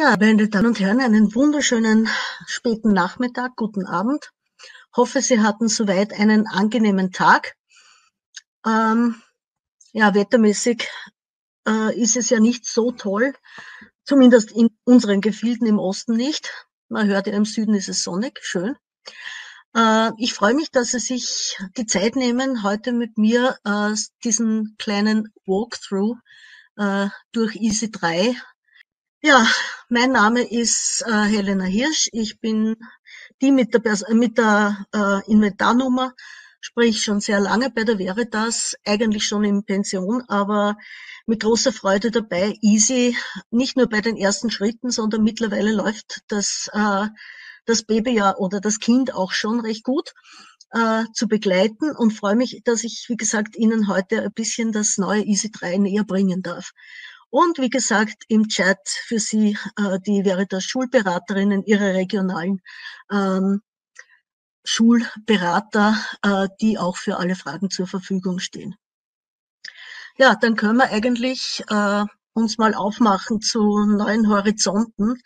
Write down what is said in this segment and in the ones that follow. Ja, meine Damen und Herren, einen wunderschönen späten Nachmittag, guten Abend. Hoffe, Sie hatten soweit einen angenehmen Tag. Ja, wettermäßig ist es ja nicht so toll, zumindest in unseren Gefilden im Osten nicht. Man hört ja, im Süden ist es sonnig, schön. Ich freue mich, dass Sie sich die Zeit nehmen, heute mit mir diesen kleinen Walkthrough durch Easy 3. Ja, mein Name ist Helena Hirsch. Ich bin die mit der Inventarnummer, sprich schon sehr lange bei der Veritas, eigentlich schon in Pension, aber mit großer Freude dabei. Easy, nicht nur bei den ersten Schritten, sondern mittlerweile läuft das Baby ja oder das Kind auch schon recht gut zu begleiten und freue mich, dass ich, wie gesagt, Ihnen heute ein bisschen das neue Easy 3 näher bringen darf. Und wie gesagt, im Chat für Sie die Veritas Schulberaterinnen, ihre regionalen Schulberater, die auch für alle Fragen zur Verfügung stehen. Ja, dann können wir eigentlich uns mal aufmachen zu neuen Horizonten.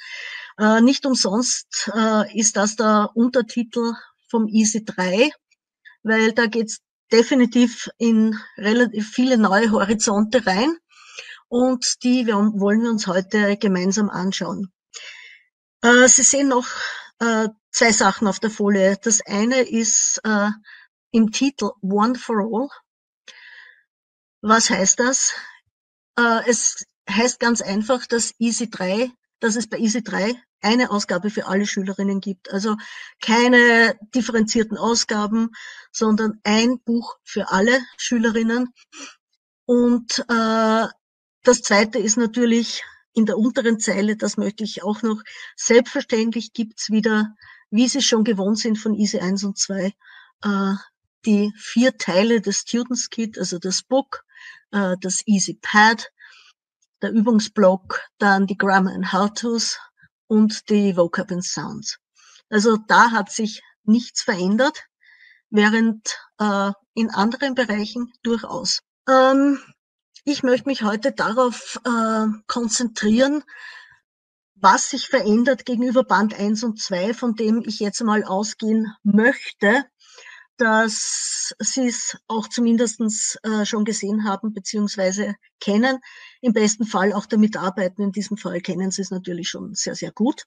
Nicht umsonst ist das der Untertitel vom Easy 3, weil da geht's definitiv in relativ viele neue Horizonte rein. Und die wollen wir uns heute gemeinsam anschauen. Sie sehen noch zwei Sachen auf der Folie. Das eine ist im Titel One for All. Was heißt das? Es heißt ganz einfach, dass es bei Easy 3 eine Ausgabe für alle Schülerinnen gibt. Also keine differenzierten Ausgaben, sondern ein Buch für alle Schülerinnen. Und das zweite ist natürlich in der unteren Zeile, das möchte ich auch noch, selbstverständlich gibt's wieder, wie Sie schon gewohnt sind von Easy 1 und 2, die 4 Teile des Students Kit, also das Book, das Easy Pad, der Übungsblock, dann die Grammar and How-Tos und die Vocab and Sounds. Also da hat sich nichts verändert, während in anderen Bereichen durchaus. Ich möchte mich heute darauf konzentrieren, was sich verändert gegenüber Band 1 und 2, von dem ich jetzt mal ausgehen möchte, dass Sie es auch zumindest schon gesehen haben bzw. kennen. Im besten Fall auch damit arbeiten. In diesem Fall kennen Sie es natürlich schon sehr, sehr gut.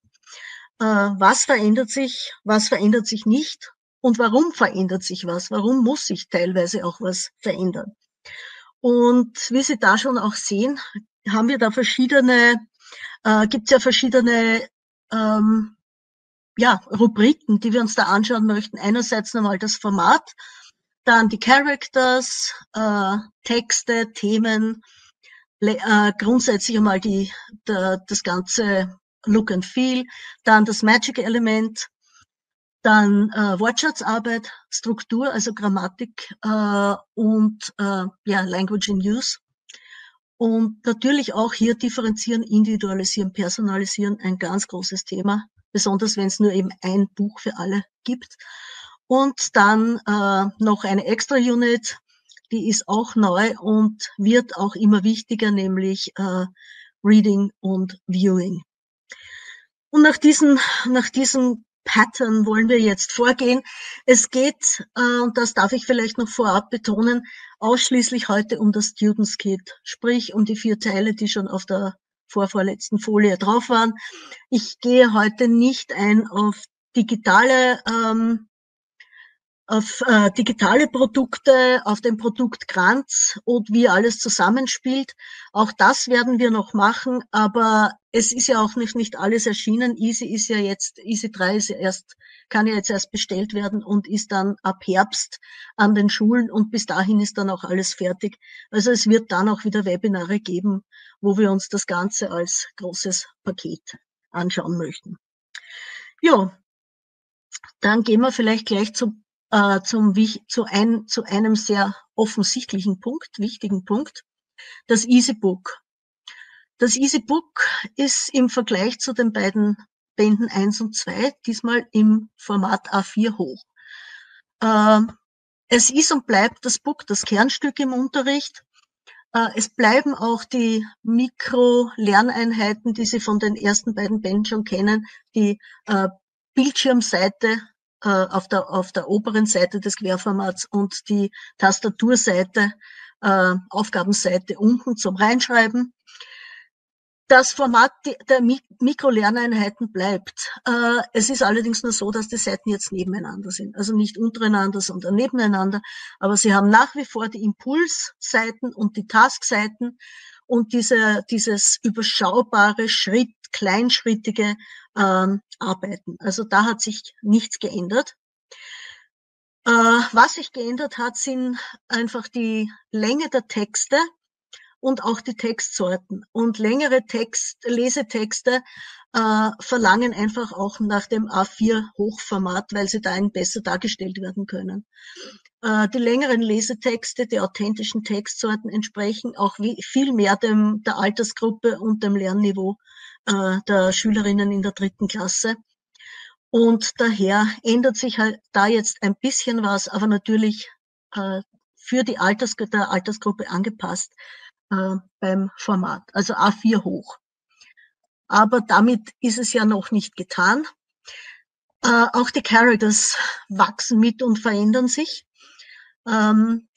Was verändert sich, was verändert sich nicht und warum verändert sich was? Warum muss sich teilweise auch was verändern? Und wie Sie da schon auch sehen, haben wir da verschiedene Rubriken, die wir uns da anschauen möchten. Einerseits nochmal das Format, dann die Characters, Texte, Themen, grundsätzlich einmal das ganze Look and Feel, dann das Magic Element, dann Wortschatzarbeit, Struktur, also Grammatik und Language in Use. Und natürlich auch hier differenzieren, individualisieren, personalisieren, ein ganz großes Thema, besonders wenn es nur eben ein Buch für alle gibt. Und dann noch eine Extra-Unit, die ist auch neu und wird auch immer wichtiger, nämlich Reading und Viewing. Und nach diesem Pattern wollen wir jetzt vorgehen. Es geht, und das darf ich vielleicht noch vorab betonen, ausschließlich heute um das Students Kit, sprich um die 4 Teile, die schon auf der vorvorletzten Folie drauf waren. Ich gehe heute nicht ein auf digitale Produkte, auf den Produktkranz und wie alles zusammenspielt. Auch das werden wir noch machen, aber es ist ja auch nicht alles erschienen. Easy 3 ist ja kann ja jetzt erst bestellt werden und ist dann ab Herbst an den Schulen und bis dahin ist dann auch alles fertig. Also es wird dann auch wieder Webinare geben, wo wir uns das Ganze als großes Paket anschauen möchten. Ja, dann gehen wir vielleicht gleich zu einem sehr offensichtlichen Punkt, wichtigen Punkt, das Easy-Book. Das Easy-Book ist im Vergleich zu den beiden Bänden 1 und 2 diesmal im Format A4 hoch. Es ist und bleibt das Book, das Kernstück im Unterricht. Es bleiben auch die Mikro-Lerneinheiten, die Sie von den ersten beiden Bänden schon kennen, die Bildschirmseite auf der oberen Seite des Querformats und die Tastaturseite, Aufgabenseite unten zum Reinschreiben. Das Format der Mikrolerneinheiten bleibt. Es ist allerdings nur so, dass die Seiten jetzt nebeneinander sind. Also nicht untereinander, sondern nebeneinander. Aber Sie haben nach wie vor die Impulsseiten und die Taskseiten und dieses überschaubare, kleinschrittige Arbeiten. Also da hat sich nichts geändert. Was sich geändert hat, sind einfach die Länge der Texte und auch die Textsorten. Und längere Lesetexte verlangen einfach auch nach dem A4-Hochformat, weil sie darin besser dargestellt werden können. Die längeren Lesetexte, die authentischen Textsorten entsprechen auch viel mehr der Altersgruppe und dem Lernniveau der Schülerinnen in der 3. Klasse. Und daher ändert sich halt da jetzt ein bisschen was, aber natürlich für die Altersgruppe angepasst. Beim Format, also A4 hoch. Aber damit ist es ja noch nicht getan. Auch die Characters wachsen mit und verändern sich.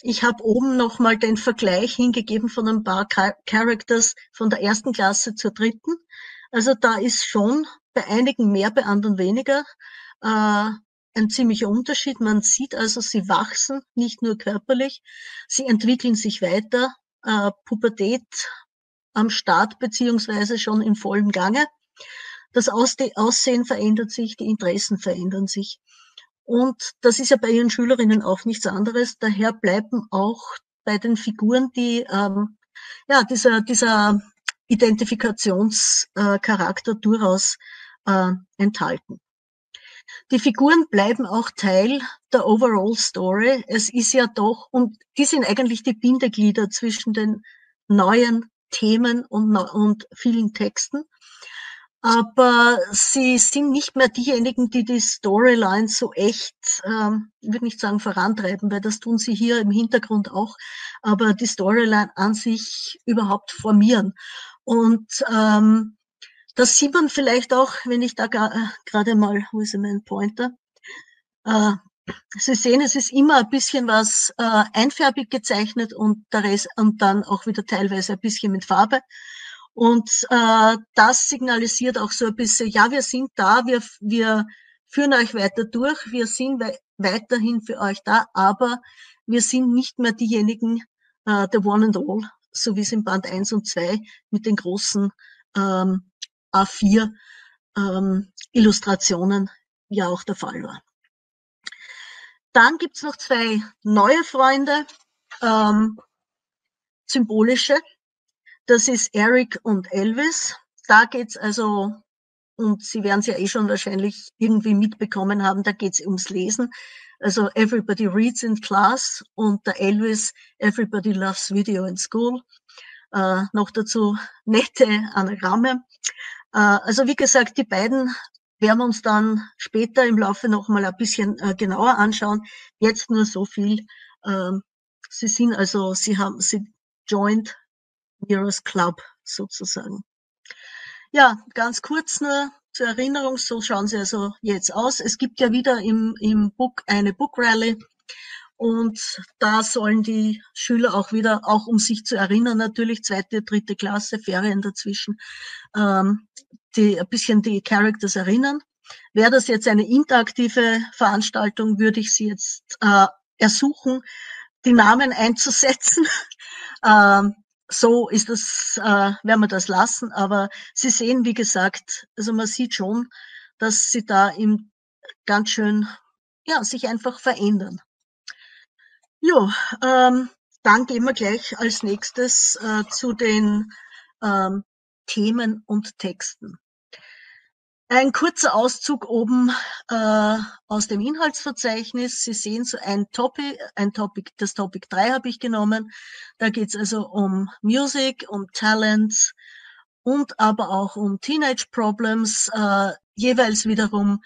Ich habe oben nochmal den Vergleich hingegeben von ein paar Characters von der 1. Klasse zur 3. Also da ist schon bei einigen mehr, bei anderen weniger ein ziemlicher Unterschied. Man sieht also, sie wachsen, nicht nur körperlich, sie entwickeln sich weiter. Pubertät am Start beziehungsweise schon in vollem Gange. Das Aussehen verändert sich, die Interessen verändern sich. Und das ist ja bei Ihren Schülerinnen auch nichts anderes. Daher bleiben auch bei den Figuren die dieser Identifikationscharakter durchaus enthalten. Die Figuren bleiben auch Teil der Overall Story. Es ist ja doch, und die sind eigentlich die Bindeglieder zwischen den neuen Themen und vielen Texten. Aber sie sind nicht mehr diejenigen, die die Storyline so echt, ich würde nicht sagen vorantreiben, weil das tun sie hier im Hintergrund auch, aber die Storyline an sich überhaupt formieren. Und das sieht man vielleicht auch, wenn ich da gerade mal, wo ist mein Pointer? Sie sehen, es ist immer ein bisschen was einfärbig gezeichnet und der Rest und dann auch wieder teilweise ein bisschen mit Farbe. Und das signalisiert auch so ein bisschen, ja, wir sind da, wir führen euch weiter durch, wir sind weiterhin für euch da, aber wir sind nicht mehr diejenigen, the one and all, so wie es in Band 1 und 2 mit den großen A4 Illustrationen ja auch der Fall war. Dann gibt's noch 2 neue Freunde, symbolische. Das ist Eric und Elvis. Da geht's also, und Sie werden es ja eh schon wahrscheinlich irgendwie mitbekommen haben, da geht's ums Lesen. Also everybody reads in class und der Elvis, everybody loves video in school. Noch dazu nette Anagramme. Also wie gesagt, die beiden werden wir uns dann später im Laufe noch mal ein bisschen genauer anschauen. Jetzt nur so viel. Sie joined Mira's Club sozusagen. Ja, ganz kurz nur zur Erinnerung, so schauen sie also jetzt aus. Es gibt ja wieder im Book eine Book Rally. Und da sollen die Schüler auch wieder, auch um sich zu erinnern, natürlich 2., 3. Klasse, Ferien dazwischen, die ein bisschen die Characters erinnern. Wäre das jetzt eine interaktive Veranstaltung, würde ich Sie jetzt ersuchen, die Namen einzusetzen. So ist das, werden wir das lassen. Aber Sie sehen, wie gesagt, also man sieht schon, dass Sie da ganz schön, ja, sich einfach verändern. Jo, dann gehen wir gleich als nächstes zu den Themen und Texten. Ein kurzer Auszug oben aus dem Inhaltsverzeichnis. Sie sehen so ein Topic, das Topic 3 habe ich genommen. Da geht's also um Music, um Talent und aber auch um Teenage Problems, jeweils wiederum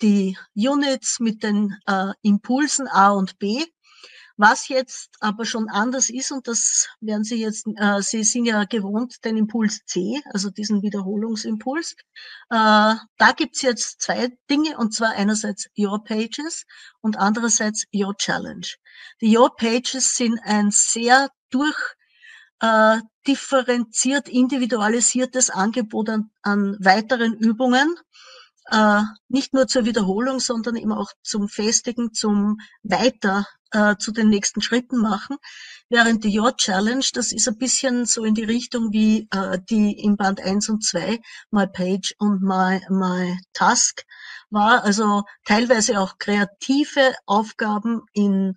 die Units mit den Impulsen A und B. Was jetzt aber schon anders ist, und das werden Sie jetzt, Sie sind ja gewohnt, den Impuls C, also diesen Wiederholungsimpuls, da gibt's jetzt zwei Dinge, und zwar einerseits Your Pages und andererseits Your Challenge. Die Your Pages sind ein sehr differenziert, individualisiertes Angebot an weiteren Übungen, nicht nur zur Wiederholung, sondern eben auch zum Festigen, zum Weiter, zu den nächsten Schritten machen. Während die Your Challenge, das ist ein bisschen so in die Richtung wie die im Band 1 und 2, My Page und My Task, war also teilweise auch kreative Aufgaben in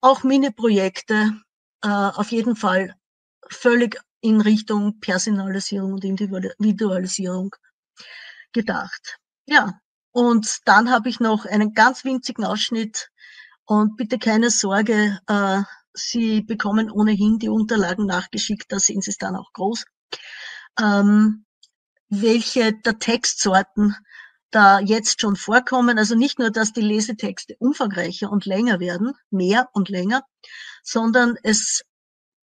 auch Mini-Projekte, auf jeden Fall völlig in Richtung Personalisierung und Individualisierung gedacht. Ja, und dann habe ich noch einen ganz winzigen Ausschnitt, und bitte keine Sorge, Sie bekommen ohnehin die Unterlagen nachgeschickt, da sehen Sie es dann auch groß, welche der Textsorten da jetzt schon vorkommen. Also nicht nur, dass die Lesetexte umfangreicher und länger werden, mehr und länger, sondern es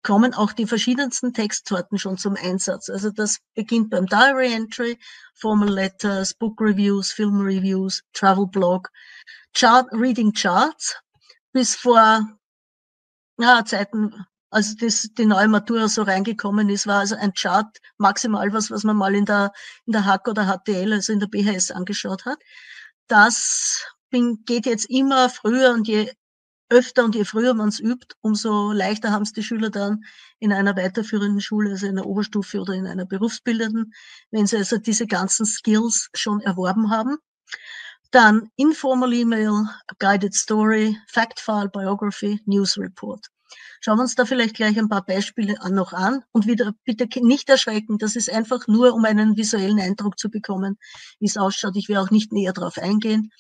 kommen auch die verschiedensten Textsorten schon zum Einsatz. Also das beginnt beim Diary Entry, Formal Letters, Book Reviews, Film Reviews, Travel Blog, Reading Charts, bis vor Zeiten, also die neue Matura so reingekommen ist, war also ein Chart maximal was man mal in der HAK oder HTL, also in der BHS angeschaut hat. Das geht jetzt immer früher, und je öfter und je früher man es übt, umso leichter haben es die Schüler dann in einer weiterführenden Schule, also in der Oberstufe oder in einer berufsbildenden, wenn sie also diese ganzen Skills schon erworben haben. Dann Informal E-Mail, Guided Story, Fact File, Biography, News Report. Schauen wir uns da vielleicht gleich ein paar Beispiele noch an, und wieder bitte nicht erschrecken, das ist einfach nur, um einen visuellen Eindruck zu bekommen, wie es ausschaut. Ich will auch nicht näher drauf eingehen.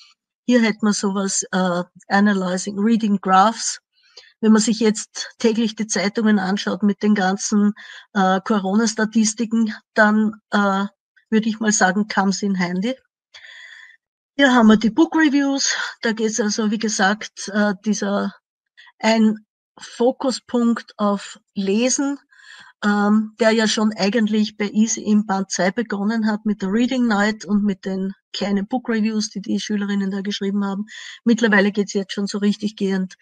Hier hätten wir sowas, Analyzing, Reading Graphs. Wenn man sich jetzt täglich die Zeitungen anschaut mit den ganzen Corona-Statistiken, dann würde ich mal sagen, kam sie in handy. Hier haben wir die Book Reviews. Da geht es also, wie gesagt, ein Fokuspunkt auf Lesen, der ja schon eigentlich bei Easy im Band 2 begonnen hat mit der Reading Night und mit den kleinen Book Reviews, die die Schülerinnen da geschrieben haben. Mittlerweile geht's jetzt schon so richtig gehend,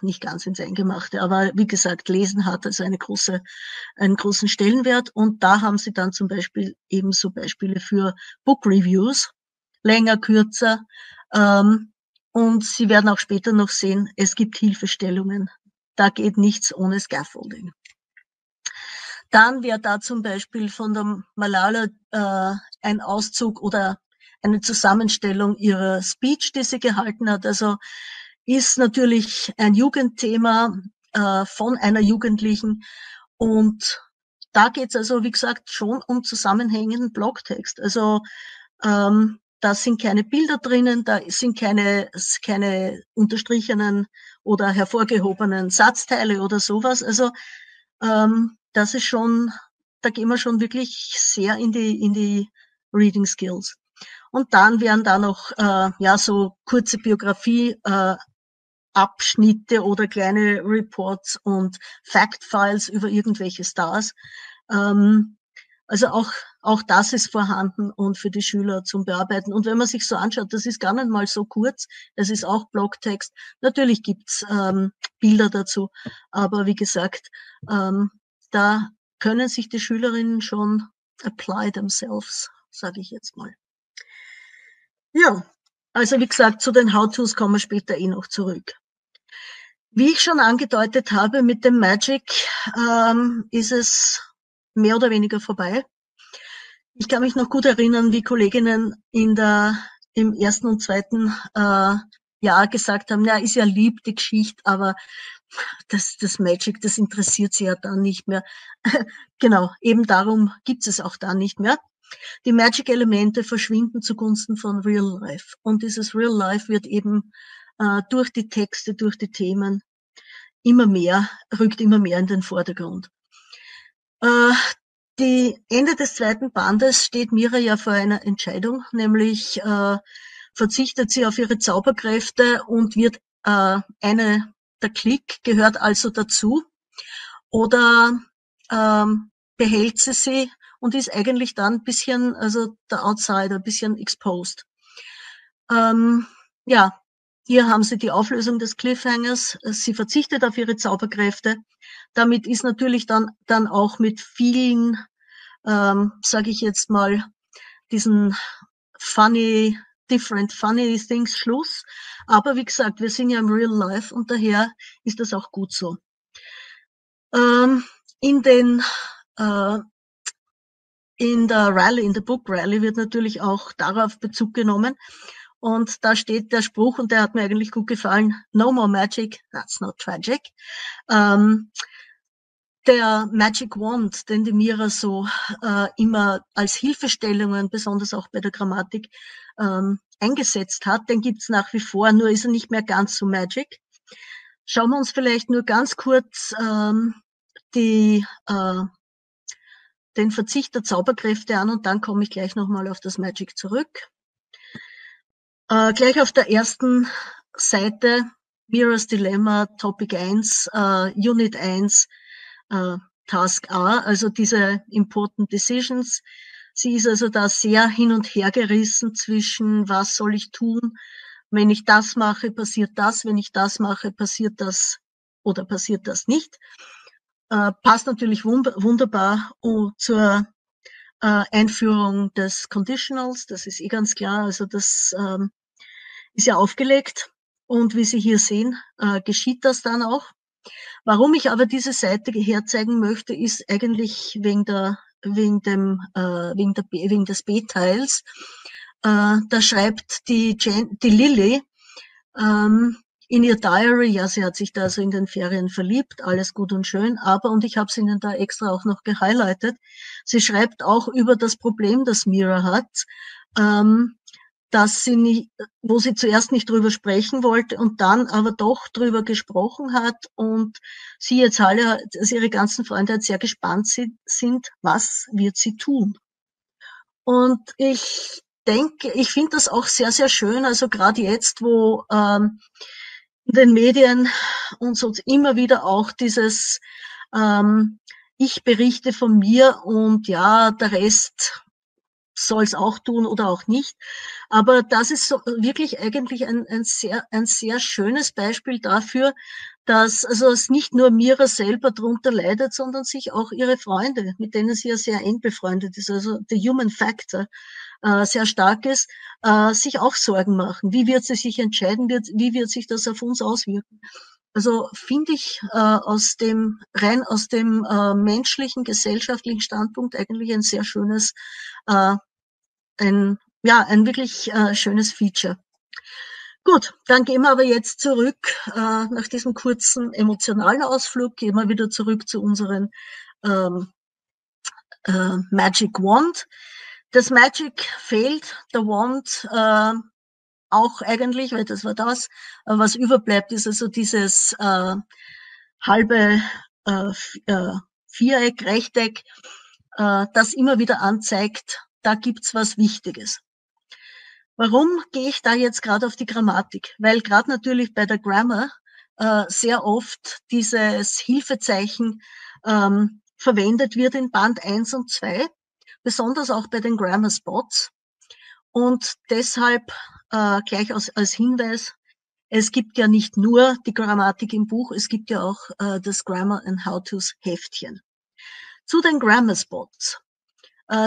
nicht ganz ins Eingemachte, aber wie gesagt, Lesen hat also einen großen Stellenwert, und da haben sie dann zum Beispiel ebenso Beispiele für Book Reviews, länger, kürzer, und Sie werden auch später noch sehen, es gibt Hilfestellungen. Da geht nichts ohne Scaffolding. Dann wäre da zum Beispiel von der Malala ein Auszug oder eine Zusammenstellung ihrer Speech, die sie gehalten hat. Also ist natürlich ein Jugendthema von einer Jugendlichen. Und da geht es also, wie gesagt, schon um zusammenhängenden Blogtext. Also da sind keine Bilder drinnen, da sind keine unterstrichenen oder hervorgehobenen Satzteile oder sowas. Also das ist schon, da gehen wir schon wirklich sehr in die Reading Skills. Und dann wären da noch so kurze Biografie Abschnitte oder kleine Reports und Fact Files über irgendwelche Stars. Also auch das ist vorhanden und für die Schüler zum Bearbeiten. Und wenn man sich so anschaut, das ist gar nicht mal so kurz, das ist auch Blogtext. Natürlich gibt's Bilder dazu, aber wie gesagt, da können sich die Schülerinnen schon apply themselves, sage ich jetzt mal. Ja, also wie gesagt, zu den How-Tos kommen wir später noch zurück. Wie ich schon angedeutet habe, mit dem Magic ist es mehr oder weniger vorbei. Ich kann mich noch gut erinnern, wie Kolleginnen im ersten und zweiten Jahr gesagt haben, ja, ist ja lieb, die Geschichte, aber das Magic, das interessiert sie ja dann nicht mehr. Genau, eben darum gibt es auch dann nicht mehr. Die Magic-Elemente verschwinden zugunsten von Real Life. Und dieses Real Life wird eben durch die Texte, durch die Themen rückt immer mehr in den Vordergrund. Die Ende des zweiten Bandes steht Mira ja vor einer Entscheidung, nämlich verzichtet sie auf ihre Zauberkräfte und wird der Klick gehört also dazu, oder behält sie und ist eigentlich dann ein bisschen, also der Outsider, ein bisschen exposed. Ja, hier haben sie die Auflösung des Cliffhangers. Sie verzichtet auf ihre Zauberkräfte. Damit ist natürlich dann auch mit vielen, sage ich jetzt mal, diesen funny, different funny things Schluss. Aber wie gesagt, wir sind ja im Real Life und daher ist das auch gut so. In der Book Rally wird natürlich auch darauf Bezug genommen. Und da steht der Spruch, und der hat mir eigentlich gut gefallen, "No more magic, that's not tragic." Der Magic Wand, den die Mira so immer als Hilfestellungen, besonders auch bei der Grammatik, eingesetzt hat, den gibt's nach wie vor, nur ist er nicht mehr ganz so magic. Schauen wir uns vielleicht nur ganz kurz den Verzicht der Zauberkräfte an und dann komme ich gleich nochmal auf das Magic zurück. Gleich auf der ersten Seite, Mira's Dilemma, Topic 1, Unit 1, Task A, also diese Important Decisions. Sie ist also da sehr hin und her gerissen zwischen, was soll ich tun, wenn ich das mache, passiert das, wenn ich das mache, passiert das oder passiert das nicht. Passt natürlich wunderbar zur Einführung des Conditionals, das ist eh ganz klar, also das ist ja aufgelegt und wie Sie hier sehen, geschieht das dann auch. Warum ich aber diese Seite herzeigen möchte, ist eigentlich wegen des B-Teils. Da schreibt die Lilly in ihr Diary, ja, sie hat sich da also in den Ferien verliebt, alles gut und schön, aber, und ich habe es Ihnen da extra auch noch gehighlightet, sie schreibt auch über das Problem, das Mira hat, dass sie nicht, wo sie zuerst nicht drüber sprechen wollte und dann aber doch drüber gesprochen hat und sie jetzt alle, ihre ganzen Freunde halt sehr gespannt sind, was wird sie tun? Und ich finde das auch sehr, sehr schön, also gerade jetzt, wo in den Medien und so immer wieder auch dieses ich berichte von mir und ja, der Rest soll es auch tun oder auch nicht. Aber das ist so wirklich eigentlich ein sehr schönes Beispiel dafür, dass also es nicht nur Mira selber darunter leidet, sondern sich auch ihre Freunde, mit denen sie ja sehr eng befreundet ist, also der Human Factor sehr stark ist, sich auch Sorgen machen. Wie wird sie sich entscheiden? Wie wird sich das auf uns auswirken? Also finde ich rein aus dem menschlichen, gesellschaftlichen Standpunkt eigentlich ein sehr schönes, ein wirklich schönes Feature. Gut, dann gehen wir aber jetzt zurück, nach diesem kurzen emotionalen Ausflug, gehen wir wieder zurück zu unserem Magic Wand. Das Magic fehlt, der Wand auch eigentlich, weil das war das, was überbleibt, ist also dieses halbe Viereck, Rechteck, das immer wieder anzeigt, da gibt's was Wichtiges. Warum gehe ich da jetzt gerade auf die Grammatik? Weil gerade natürlich bei der Grammar sehr oft dieses Hilfezeichen verwendet wird in Band 1 und 2, besonders auch bei den Grammar Spots. Und deshalb gleich als Hinweis, es gibt ja nicht nur die Grammatik im Buch, es gibt ja auch das Grammar and How-To's Heftchen. Zu den Grammar Spots.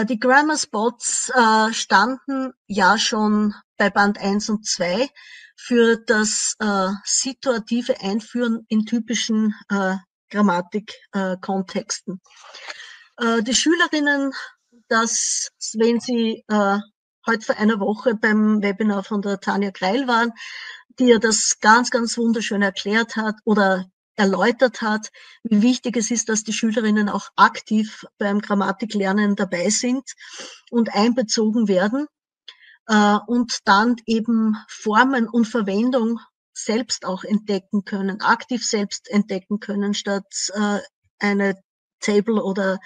Die Grammar Spots standen ja schon bei Band 1 und 2 für das situative Einführen in typischen Grammatikkontexten. Die Schülerinnen, dass wenn sie heute vor einer Woche beim Webinar von der Tanja Greil waren, die ja das ganz, ganz wunderschön erklärt hat oder erläutert hat, wie wichtig es ist, dass die Schülerinnen auch aktiv beim Grammatiklernen dabei sind und einbezogen werden und dann eben Formen und Verwendung selbst auch entdecken können, aktiv selbst entdecken können, statt eine Table oder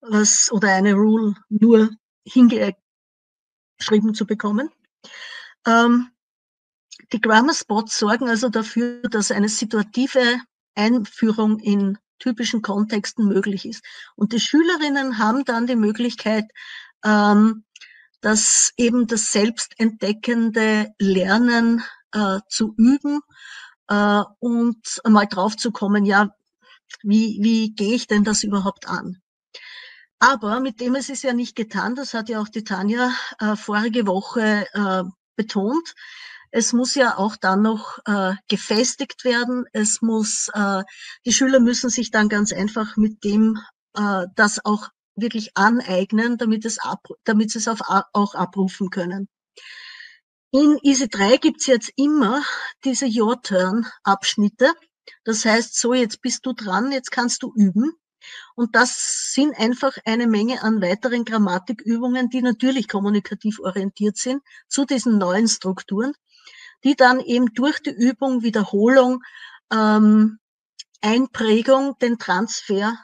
was oder eine Rule nur hingeschrieben zu bekommen. Die Grammar Spots sorgen also dafür, dass eine situative Einführung in typischen Kontexten möglich ist. Und die Schülerinnen haben dann die Möglichkeit, das eben das selbstentdeckende Lernen zu üben und mal drauf zu kommen, ja, wie gehe ich denn das überhaupt an? Aber mit dem es ist ja nicht getan, das hat ja auch die Tanja vorige Woche betont. Es muss ja auch dann noch gefestigt werden. Es muss, die Schüler müssen sich dann ganz einfach mit dem das auch wirklich aneignen, damit sie es auch abrufen können. In Easy 3 gibt's jetzt immer diese Your-Turn-Abschnitte. Das heißt, so, jetzt bist du dran, jetzt kannst du üben. Und das sind einfach eine Menge an weiteren Grammatikübungen, die natürlich kommunikativ orientiert sind, zu diesen neuen Strukturen, die dann eben durch die Übung, Wiederholung, Einprägung, den Transfer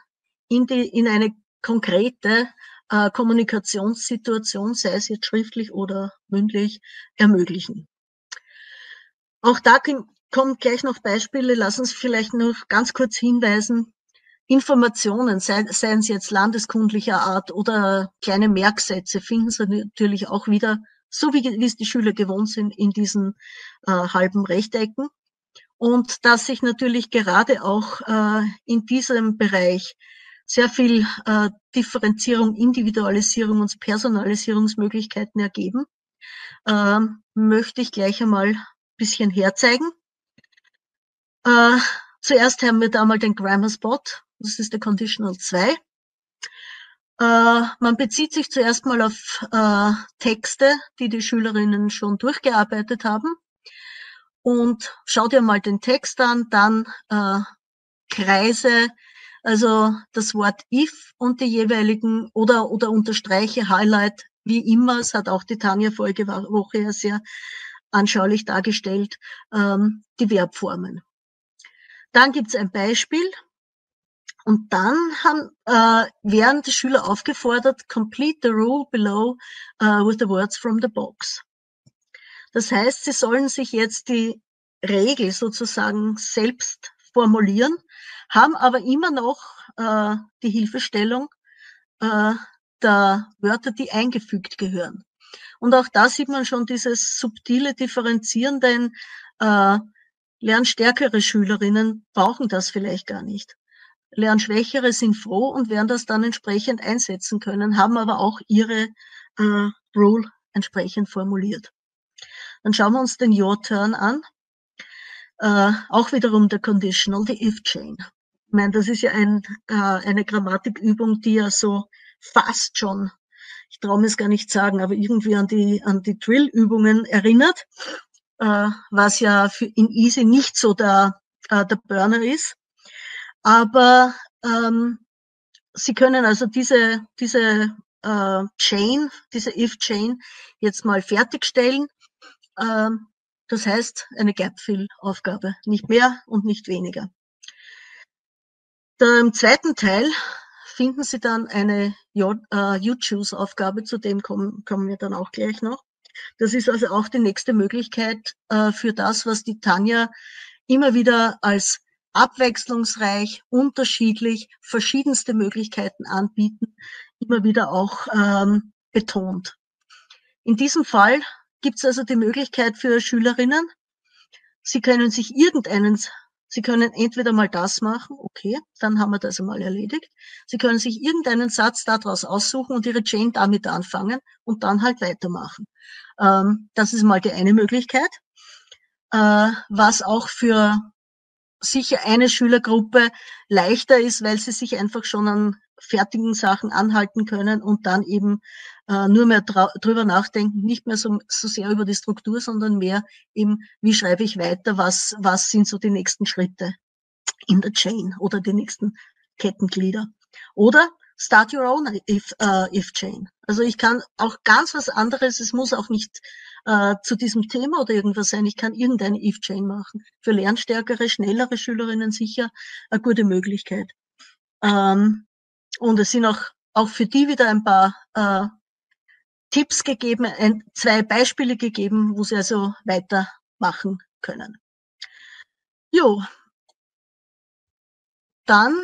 in eine konkrete Kommunikationssituation, sei es jetzt schriftlich oder mündlich, ermöglichen. Auch da kommen gleich noch Beispiele. Lass uns vielleicht noch ganz kurz hinweisen. Informationen, seien es jetzt landeskundlicher Art oder kleine Merksätze, finden Sie natürlich auch wieder, so wie es die Schüler gewohnt sind, in diesen halben Rechtecken. Und dass sich natürlich gerade auch in diesem Bereich sehr viel Differenzierung, Individualisierung und Personalisierungsmöglichkeiten ergeben, möchte ich gleich einmal ein bisschen herzeigen. Zuerst haben wir da mal den Grammar Spot. Das ist der Conditional 2. Man bezieht sich zuerst mal auf Texte, die die Schülerinnen schon durchgearbeitet haben. Und schaut ihr mal den Text an, dann Kreise, also das Wort if und die jeweiligen oder unterstreiche, Highlight, wie immer. Es hat auch die Tanja vorige Woche ja sehr anschaulich dargestellt, die Verbformen. Dann gibt's ein Beispiel. Und dann werden die Schüler aufgefordert, complete the rule below with the words from the box. Das heißt, sie sollen sich jetzt die Regel sozusagen selbst formulieren, haben aber immer noch die Hilfestellung der Wörter, die eingefügt gehören. Und auch da sieht man schon dieses subtile Differenzieren, denn lernstärkere Schülerinnen brauchen das vielleicht gar nicht. Lernschwächere sind froh und werden das dann entsprechend einsetzen können, haben aber auch ihre Rule entsprechend formuliert. Dann schauen wir uns den Your Turn an. Auch wiederum der Conditional, die If-Chain. Ich meine, das ist ja eine Grammatikübung, die ja so fast schon, ich traue mir es gar nicht sagen, aber irgendwie an die Drill-Übungen erinnert. Was ja für in Easy nicht so der Burner ist. Aber Sie können also diese If-Chain jetzt mal fertigstellen. Das heißt, eine Gap-Fill-Aufgabe. Nicht mehr und nicht weniger. Im zweiten Teil finden Sie dann eine You-Choose-Aufgabe, zu dem kommen wir dann auch gleich noch. Das ist also auch die nächste Möglichkeit für das, was die Tanja immer wieder als abwechslungsreich, unterschiedlich, verschiedenste Möglichkeiten anbieten, immer wieder auch betont. In diesem Fall gibt es also die Möglichkeit für Schülerinnen, sie können sich sie können entweder mal das machen, okay, dann haben wir das einmal erledigt. Sie können sich irgendeinen Satz daraus aussuchen und ihre Chain damit anfangen und dann halt weitermachen. Das ist mal die eine Möglichkeit, was auch für sicher eine Schülergruppe leichter ist, weil sie sich einfach schon an fertigen Sachen anhalten können und dann eben nur mehr drüber nachdenken, nicht mehr so sehr über die Struktur, sondern mehr eben, wie schreibe ich weiter, was sind so die nächsten Schritte in der Chain oder die nächsten Kettenglieder. Oder start your own if Chain. Also ich kann auch ganz was anderes, es muss auch nicht zu diesem Thema oder irgendwas sein, ich kann irgendeine if Chain machen. Für lernstärkere, schnellere Schülerinnen sicher eine gute Möglichkeit. Und es sind auch für die wieder ein paar Tipps gegeben, zwei Beispiele gegeben, wo Sie also weitermachen können. Jo, dann,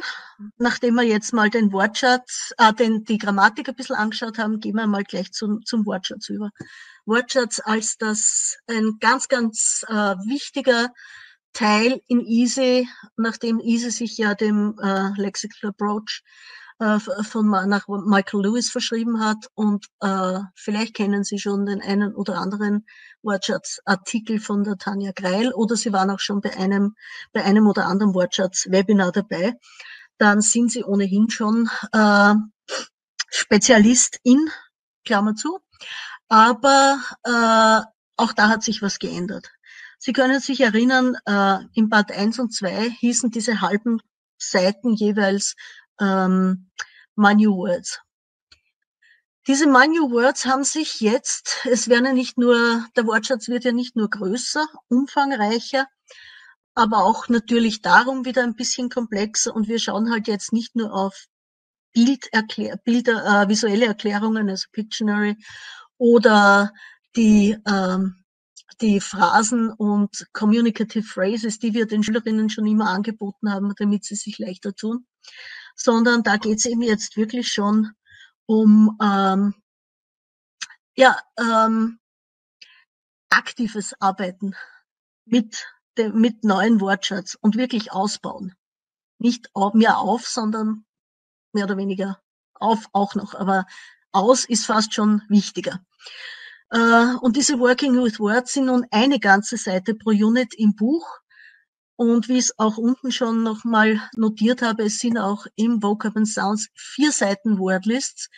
nachdem wir jetzt mal den Wortschatz, die Grammatik ein bisschen angeschaut haben, gehen wir mal gleich zum Wortschatz über. Wortschatz als ein ganz, ganz wichtiger Teil in Easy, nachdem Easy sich ja dem Lexical Approach von nach Michael Lewis verschrieben hat, und vielleicht kennen Sie schon den einen oder anderen Wortschatzartikel von der Tanja Greil, oder Sie waren auch schon bei einem oder anderen Wortschatz-Webinar dabei, dann sind Sie ohnehin schon Spezialist in, Klammer zu, aber auch da hat sich was geändert. Sie können sich erinnern, in Part 1 und 2 hießen diese halben Seiten jeweils Manual-Words. Diese Manual-Words haben sich jetzt, der Wortschatz wird ja nicht nur größer, umfangreicher, aber auch natürlich darum wieder ein bisschen komplexer, und wir schauen halt jetzt nicht nur auf visuelle Erklärungen, also Pictionary, oder die Phrasen und Communicative Phrases, die wir den Schülerinnen schon immer angeboten haben, damit sie sich leichter tun, sondern da geht es eben jetzt wirklich schon um aktives Arbeiten mit neuen Wortschatz und wirklich ausbauen. Nicht mehr auf, sondern mehr oder weniger auf auch noch, aber aus ist fast schon wichtiger. Und diese Working with Words sind nun eine ganze Seite pro Unit im Buch. Und wie ich es auch unten schon nochmal notiert habe, es sind auch im Vocab and Sounds 4 Seiten Wordlists,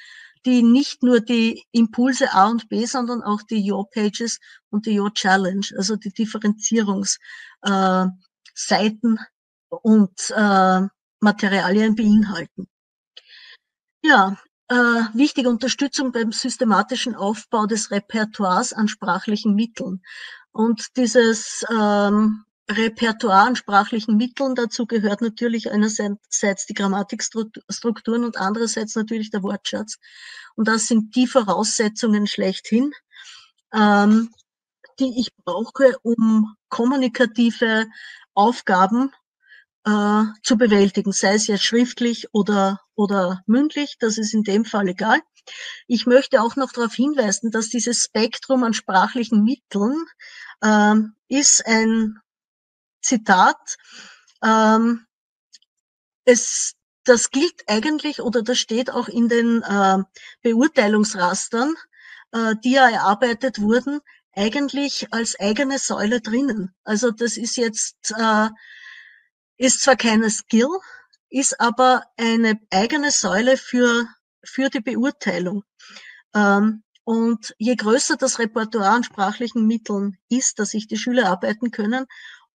die nicht nur die Impulse A und B, sondern auch die Your Pages und die Your Challenge, also die Differenzierungsseiten und Materialien beinhalten. Ja, wichtige Unterstützung beim systematischen Aufbau des Repertoires an sprachlichen Mitteln. Und dieses Repertoire an sprachlichen Mitteln. Dazu gehört natürlich einerseits die Grammatikstrukturen und andererseits natürlich der Wortschatz. Und das sind die Voraussetzungen schlechthin, die ich brauche, um kommunikative Aufgaben zu bewältigen, sei es jetzt schriftlich oder mündlich. Das ist in dem Fall egal. Ich möchte auch noch darauf hinweisen, dass dieses Spektrum an sprachlichen Mitteln ist ein Zitat, das gilt eigentlich, oder das steht auch in den Beurteilungsrastern, die ja erarbeitet wurden, eigentlich als eigene Säule drinnen. Also das ist jetzt, ist zwar keine Skill, ist aber eine eigene Säule für die Beurteilung. Und je größer das Repertoire an sprachlichen Mitteln ist, dass sich die Schüler arbeiten können,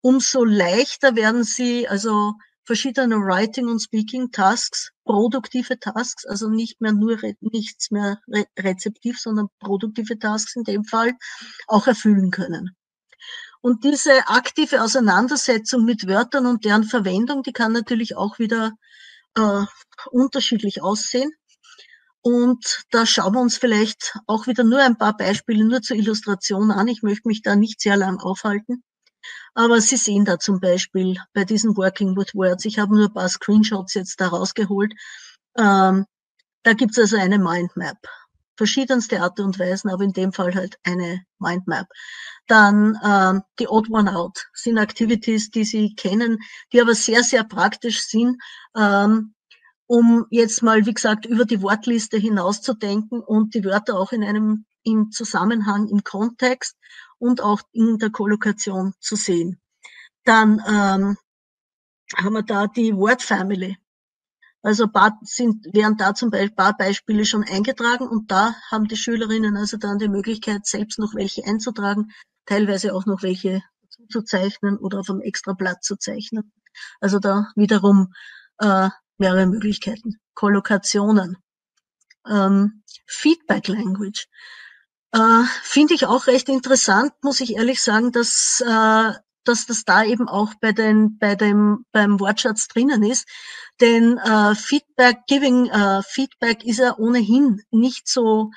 umso leichter werden sie also verschiedene Writing- und Speaking-Tasks, produktive Tasks, also nicht mehr nur nichts mehr rezeptiv, sondern produktive Tasks in dem Fall auch erfüllen können. Und diese aktive Auseinandersetzung mit Wörtern und deren Verwendung, die kann natürlich auch wieder unterschiedlich aussehen. Und da schauen wir uns vielleicht auch wieder nur ein paar Beispiele, nur zur Illustration an. Ich möchte mich da nicht sehr lang aufhalten. Aber Sie sehen da zum Beispiel bei diesen Working with Words, ich habe nur ein paar Screenshots jetzt da rausgeholt, da gibt es also eine Mindmap. Verschiedenste Arten und Weisen, aber in dem Fall halt eine Mindmap. Dann die Odd One Out sind Activities, die Sie kennen, die aber sehr, sehr praktisch sind, um jetzt mal, wie gesagt, über die Wortliste hinauszudenken und die Wörter auch im Zusammenhang, im Kontext und auch in der Kollokation zu sehen. Dann haben wir da die Word Family. Also wären da zum Beispiel ein paar Beispiele schon eingetragen, und da haben die Schülerinnen also dann die Möglichkeit, selbst noch welche einzutragen, teilweise auch noch welche zu zeichnen oder auf einem extra Blatt zu zeichnen. Also da wiederum mehrere Möglichkeiten. Kollokationen. Feedback Language. Finde ich auch recht interessant, muss ich ehrlich sagen, dass das da eben auch beim Wortschatz drinnen ist. Denn Feedback ist ja ohnehin nicht so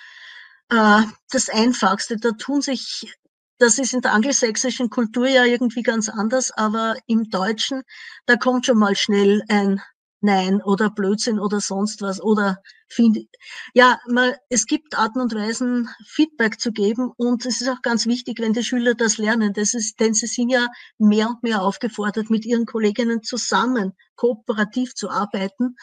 das Einfachste. Da tun sich, das ist in der angelsächsischen Kultur ja irgendwie ganz anders, aber im Deutschen, da kommt schon mal schnell ein Nein oder Blödsinn oder sonst was oder es gibt Arten und Weisen, Feedback zu geben, und es ist auch ganz wichtig, wenn die Schüler das lernen, denn sie sind ja mehr und mehr aufgefordert, mit ihren Kolleginnen zusammen kooperativ zu arbeiten,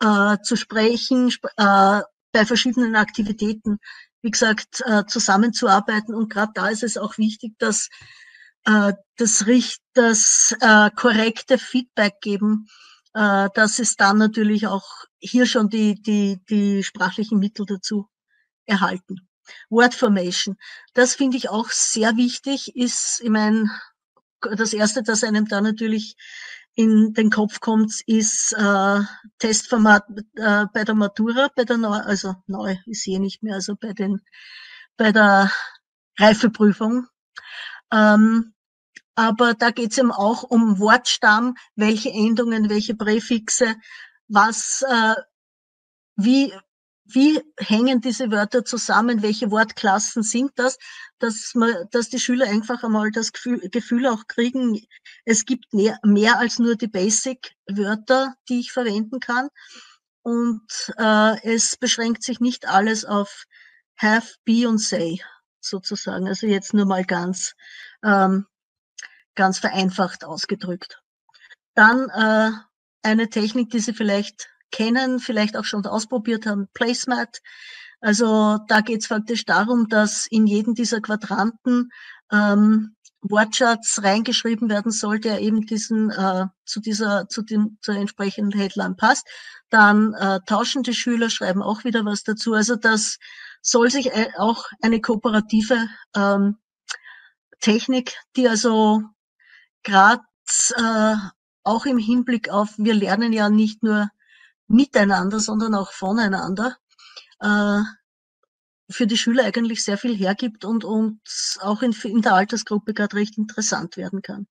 zu sprechen, bei verschiedenen Aktivitäten, wie gesagt, zusammenzuarbeiten, und gerade da ist es auch wichtig, dass das korrekte Feedback geben. Dass es dann natürlich auch hier schon die sprachlichen Mittel dazu erhalten. Wordformation, das finde ich auch sehr wichtig, ist, ich meine, das Erste, das einem da natürlich in den Kopf kommt, ist Testformat bei der Matura, neu ist hier nicht mehr, also bei der Reifeprüfung. Aber da geht es eben auch um Wortstamm, welche Endungen, welche Präfixe, wie hängen diese Wörter zusammen, welche Wortklassen sind das, dass die Schüler einfach einmal das Gefühl auch kriegen, es gibt mehr als nur die Basic-Wörter, die ich verwenden kann, und es beschränkt sich nicht alles auf have, be und say sozusagen, also jetzt nur mal ganz vereinfacht ausgedrückt. Dann eine Technik, die Sie vielleicht kennen, vielleicht auch schon ausprobiert haben, Placemat. Also da geht es faktisch darum, dass in jeden dieser Quadranten Wortschatz reingeschrieben werden soll, der eben zur entsprechenden Headline passt. Dann tauschen die Schüler, schreiben auch wieder was dazu. Also das soll sich auch eine kooperative Technik, die also gerade auch im Hinblick auf, wir lernen ja nicht nur miteinander, sondern auch voneinander, für die Schüler eigentlich sehr viel hergibt und uns auch in der Altersgruppe gerade recht interessant werden kann.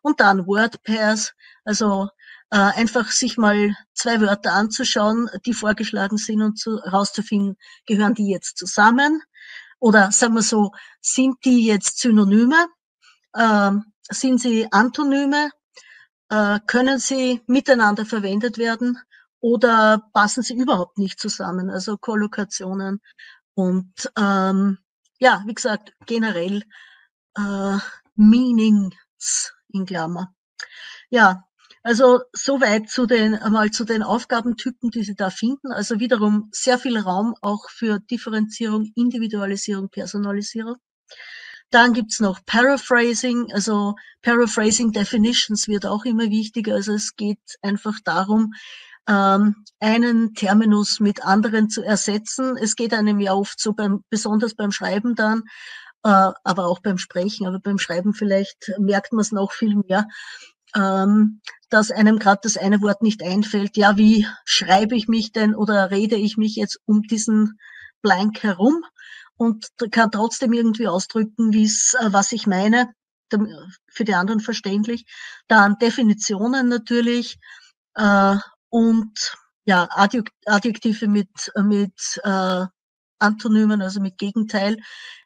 Und dann Wordpairs, also einfach sich mal zwei Wörter anzuschauen, die vorgeschlagen sind, und herauszufinden, gehören die jetzt zusammen? Oder sagen wir so, sind die jetzt Synonyme? Sind sie Antonyme? Können sie miteinander verwendet werden? Oder passen sie überhaupt nicht zusammen? Also Kollokationen und wie gesagt, generell Meanings in Klammer. Ja, also soweit einmal zu den Aufgabentypen, die Sie da finden. Also wiederum sehr viel Raum auch für Differenzierung, Individualisierung, Personalisierung. Dann gibt's noch Paraphrasing. Also Paraphrasing Definitions wird auch immer wichtiger. Also es geht einfach darum, einen Terminus mit anderen zu ersetzen. Es geht einem ja oft so, besonders beim Schreiben dann, aber auch beim Sprechen. Aber beim Schreiben vielleicht merkt man es noch viel mehr, dass einem gerade das eine Wort nicht einfällt. Ja, wie schreibe ich mich denn oder rede ich mich jetzt um diesen Blank herum, und kann trotzdem irgendwie ausdrücken, was ich meine, für die anderen verständlich. Dann Definitionen natürlich und ja, Adjektive mit Antonymen, also mit Gegenteil,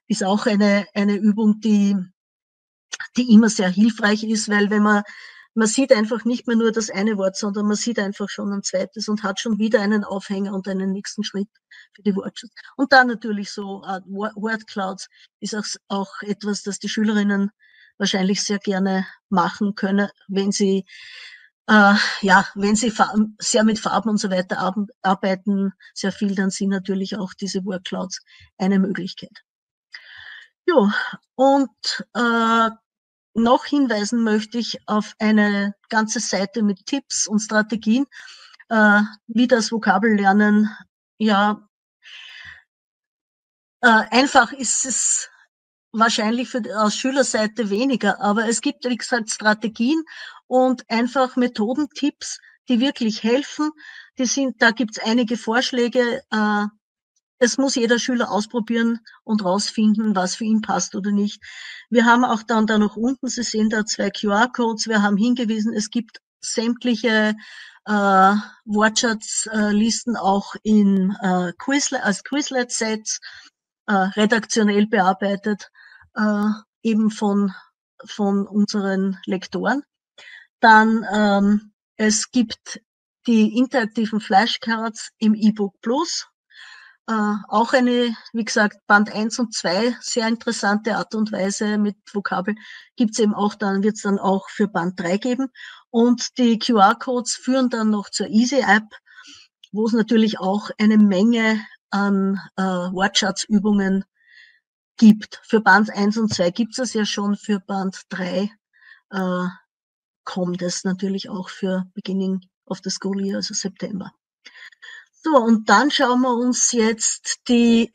ist auch eine Übung, die immer sehr hilfreich ist, weil wenn man sieht einfach nicht mehr nur das eine Wort, sondern man sieht einfach schon ein zweites und hat schon wieder einen Aufhänger und einen nächsten Schritt für die Wortschatz. Und dann natürlich so Wordclouds ist auch etwas, das die Schülerinnen wahrscheinlich sehr gerne machen können, wenn sie sehr mit Farben und so weiter arbeiten, sehr viel, dann sind natürlich auch diese Wordclouds eine Möglichkeit. Jo, und noch hinweisen möchte ich auf eine ganze Seite mit Tipps und Strategien, wie das Vokabellernen, ja, einfach ist es wahrscheinlich aus Schülerseite weniger, aber es gibt, wie gesagt, Strategien und einfach Methoden, Tipps, die wirklich helfen. Da gibt's einige Vorschläge. Es muss jeder Schüler ausprobieren und rausfinden, was für ihn passt oder nicht. Wir haben auch dann da noch unten, Sie sehen da 2 QR-Codes, wir haben hingewiesen, es gibt sämtliche Wortschatzlisten auch als Quizlet-Sets. redaktionell bearbeitet, eben von unseren Lektoren. Dann es gibt die interaktiven Flashcards im E-Book Plus. Auch eine, wie gesagt, Band 1 und 2, sehr interessante Art und Weise mit Vokabel gibt's eben auch, dann wird's dann auch für Band 3 geben. Und die QR-Codes führen dann noch zur Easy-App, wo es natürlich auch eine Menge an Wortschatzübungen gibt. Für Band 1 und 2 gibt's es ja schon, für Band 3 kommt es natürlich auch für Beginning of the School Year, also September. So, und dann schauen wir uns jetzt die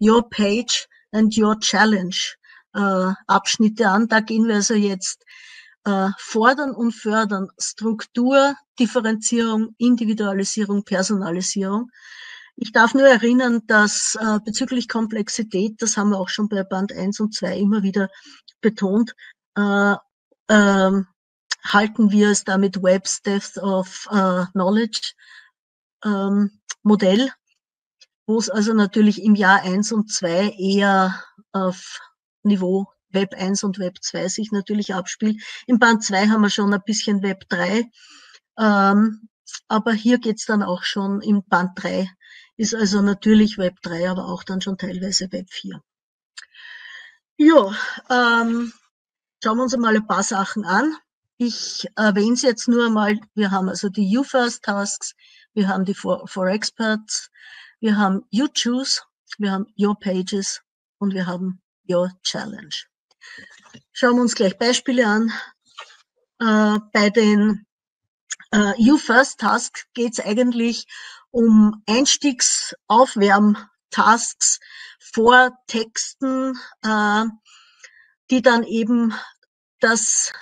Your Page and Your Challenge Abschnitte an. Da gehen wir also jetzt fordern und fördern, Struktur, Differenzierung, Individualisierung, Personalisierung. Ich darf nur erinnern, dass bezüglich Komplexität, das haben wir auch schon bei Band 1 und 2 immer wieder betont, halten wir es damit Web's Depth of Knowledge Modell, wo es also natürlich im Jahr 1 und 2 eher auf Niveau Web 1 und Web 2 sich natürlich abspielt. Im Band 2 haben wir schon ein bisschen Web 3, aber hier geht's dann auch schon im Band 3, ist also natürlich Web 3, aber auch dann schon teilweise Web 4. Ja, schauen wir uns einmal ein paar Sachen an. Ich erwähne es jetzt nur einmal, wir haben also die You First Tasks, wir haben die For Experts, wir haben You Choose, wir haben Your Pages und wir haben Your Challenge. Schauen wir uns gleich Beispiele an. Bei den You First Tasks geht es eigentlich um Einstiegsaufwärmtasks vor Texten, die dann eben das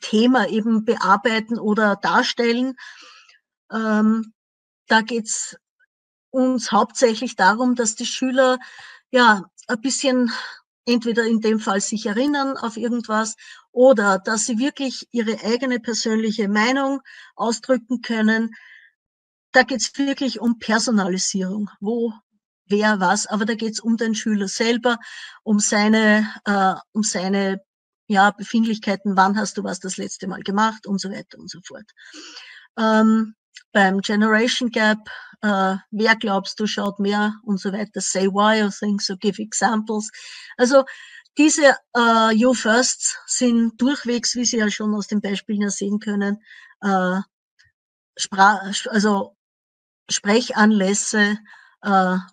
Thema eben bearbeiten oder darstellen. Da geht's uns hauptsächlich darum, dass die Schüler ja ein bisschen entweder in dem Fall sich erinnern auf irgendwas oder dass sie wirklich ihre eigene persönliche Meinung ausdrücken können. Da geht's wirklich um Personalisierung, wo, wer, was, aber da geht's um den Schüler selber, um seine ja, Befindlichkeiten, wann hast du was das letzte Mal gemacht und so weiter und so fort. Beim Generation Gap, wer glaubst du schaut mehr und so weiter, say why or things or give examples. Also diese You Firsts sind durchwegs, wie Sie ja schon aus den Beispielen ja sehen können, Sprechanlässe,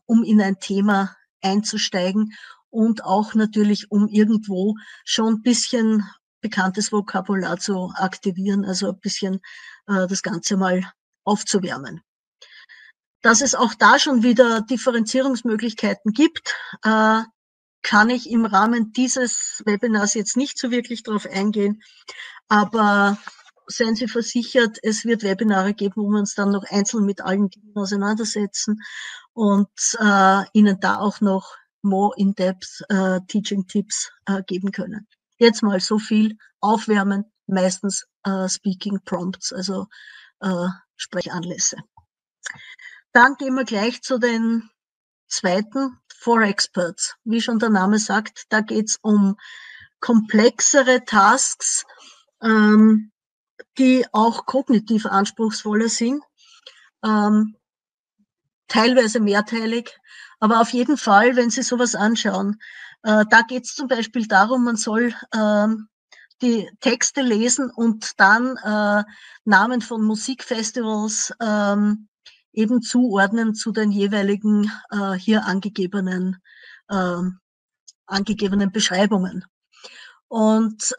um in ein Thema einzusteigen und auch natürlich, um irgendwo schon ein bisschen bekanntes Vokabular zu aktivieren, also ein bisschen das Ganze mal aufzuwärmen. Dass es auch da schon wieder Differenzierungsmöglichkeiten gibt, kann ich im Rahmen dieses Webinars jetzt nicht so wirklich drauf eingehen, aber seien Sie versichert, es wird Webinare geben, wo wir uns dann noch einzeln mit allen Dingen auseinandersetzen und Ihnen da auch noch more in-depth Teaching-Tipps geben können. Jetzt mal so viel aufwärmen, meistens Speaking Prompts, also Sprechanlässe. Dann gehen wir gleich zu den zweiten, For Experts. Wie schon der Name sagt, da geht es um komplexere Tasks, die auch kognitiv anspruchsvoller sind, teilweise mehrteilig, aber auf jeden Fall, wenn Sie sowas anschauen, da geht es zum Beispiel darum, man soll die Texte lesen und dann Namen von Musikfestivals eben zuordnen zu den jeweiligen hier angegebenen Beschreibungen. Und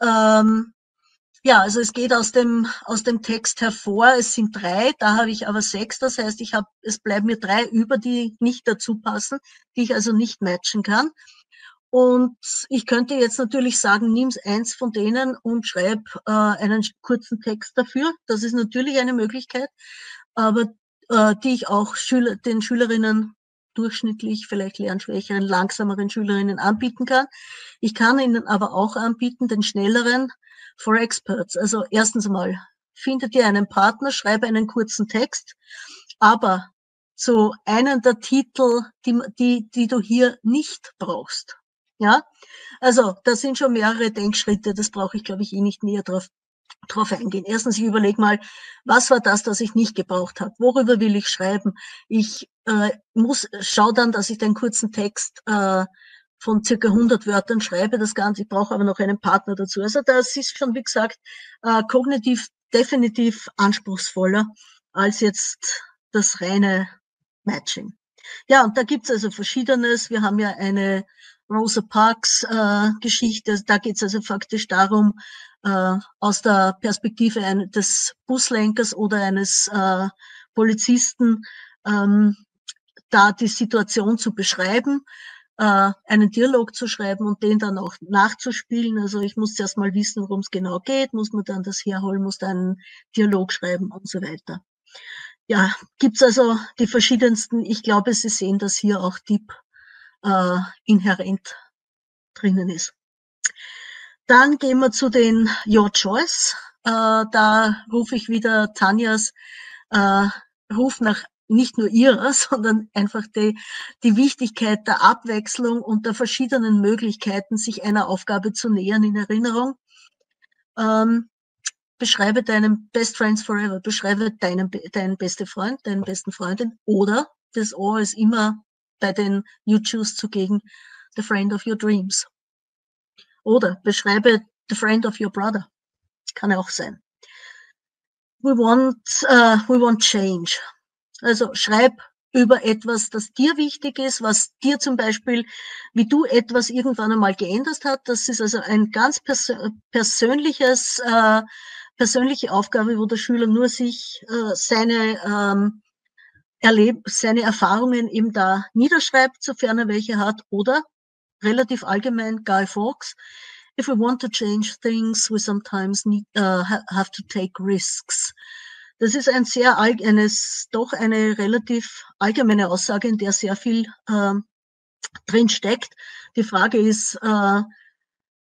ja, also es geht aus dem Text hervor, es sind 3, da habe ich aber 6, das heißt, es bleiben mir 3 über, die nicht dazu passen, die ich also nicht matchen kann. Und ich könnte jetzt natürlich sagen, nimm eins von denen und schreib einen kurzen Text dafür. Das ist natürlich eine Möglichkeit, aber die ich auch den Schülerinnen, durchschnittlich vielleicht lernschwächeren, langsameren Schülerinnen anbieten kann. Ich kann ihnen aber auch anbieten, den schnelleren For Experts. Also erstens mal, findet ihr einen Partner, schreibe einen kurzen Text, aber so einen der Titel, die du hier nicht brauchst. Ja, also das sind schon mehrere Denkschritte, das brauche ich, glaube ich, eh nicht näher drauf eingehen. Erstens, ich überlege mal, was war das, das ich nicht gebraucht habe? Worüber will ich schreiben? Ich schaue dann, dass ich den kurzen Text von circa 100 Wörtern schreibe, das Ganze. Ich brauche aber noch einen Partner dazu. Also das ist schon, wie gesagt, kognitiv definitiv anspruchsvoller als jetzt das reine Matching. Ja, und da gibt's also Verschiedenes. Wir haben ja eine Rosa Parks Geschichte. Da geht's also faktisch darum, aus der Perspektive des Buslenkers oder eines Polizisten da die Situation zu beschreiben, einen Dialog zu schreiben und den dann auch nachzuspielen. Also ich muss erst mal wissen, worum es genau geht, muss man dann das herholen, muss dann einen Dialog schreiben und so weiter. Ja, gibt's also die verschiedensten. Ich glaube, Sie sehen, dass hier auch Deep inhärent drinnen ist. Dann gehen wir zu den Your Choice. Da rufe ich wieder Tanjas Ruf nach, nicht nur ihrer, sondern einfach die Wichtigkeit der Abwechslung und der verschiedenen Möglichkeiten, sich einer Aufgabe zu nähern, in Erinnerung. Beschreibe deinen Best Friends Forever, beschreibe deinen besten Freund, deinen besten Freundin, oder das O ist immer bei den You Choose zugegen, the friend of your dreams. Oder beschreibe the friend of your brother. Kann auch sein. We want change. Also schreib über etwas, das dir wichtig ist, was dir zum Beispiel, wie du etwas irgendwann einmal geändert hast. Das ist also ein ganz persönliche Aufgabe, wo der Schüler nur sich seine Erfahrungen eben da niederschreibt, sofern er welche hat, oder relativ allgemein Guy Fawkes. If we want to change things, we sometimes have to take risks. Das ist doch eine relativ allgemeine Aussage, in der sehr viel drin steckt. Die Frage ist,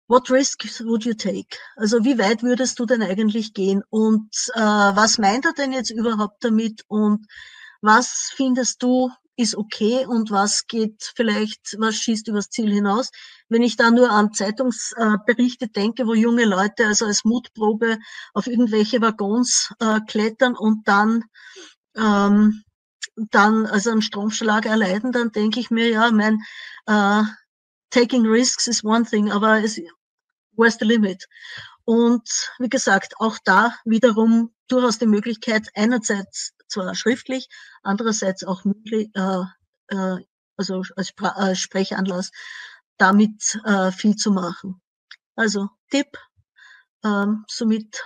what risks would you take? Also wie weit würdest du denn eigentlich gehen? Und was meint er denn jetzt überhaupt damit? Und was findest du ist okay und was geht vielleicht, was schießt übers Ziel hinaus? Wenn ich da nur an Zeitungsberichte denke, wo junge Leute also als Mutprobe auf irgendwelche Waggons klettern und dann also einen Stromschlag erleiden, dann denke ich mir, ja, taking risks is one thing, aber where's the limit? Und wie gesagt, auch da wiederum durchaus die Möglichkeit, einerseits zwar schriftlich, andererseits auch also als Sprechanlass, damit viel zu machen. Also Tipp, somit,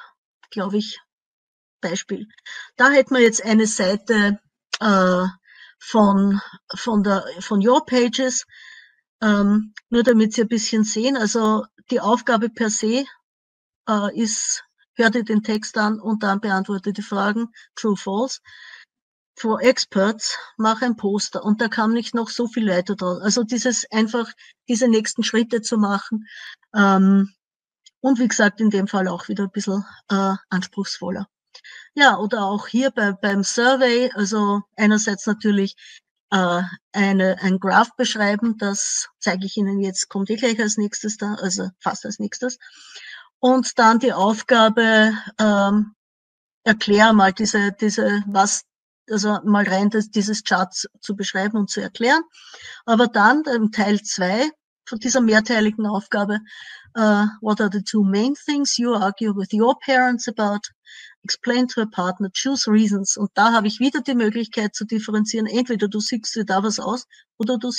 glaube ich, Beispiel. Da hätten wir jetzt eine Seite von Your Pages, nur damit Sie ein bisschen sehen. Also die Aufgabe per se ist: Hör dir den Text an und dann beantworte die Fragen, true, false. For experts, mach ein Poster. Und da kam nicht noch so viel weiter draus. Also diese nächsten Schritte zu machen. Und wie gesagt, in dem Fall auch wieder ein bisschen anspruchsvoller. Ja, oder auch hier beim Survey, also einerseits natürlich ein Graph beschreiben, das zeige ich Ihnen jetzt, kommt eh gleich als nächstes da, also fast als nächstes. Und dann die Aufgabe, erklär mal dieses Chart zu beschreiben und zu erklären. Aber dann im Teil 2 von dieser mehrteiligen Aufgabe, what are the two main things you argue with your parents about? Explain to a partner, choose reasons. Und da habe ich wieder die Möglichkeit zu differenzieren. Entweder du siehst dir da was aus oder du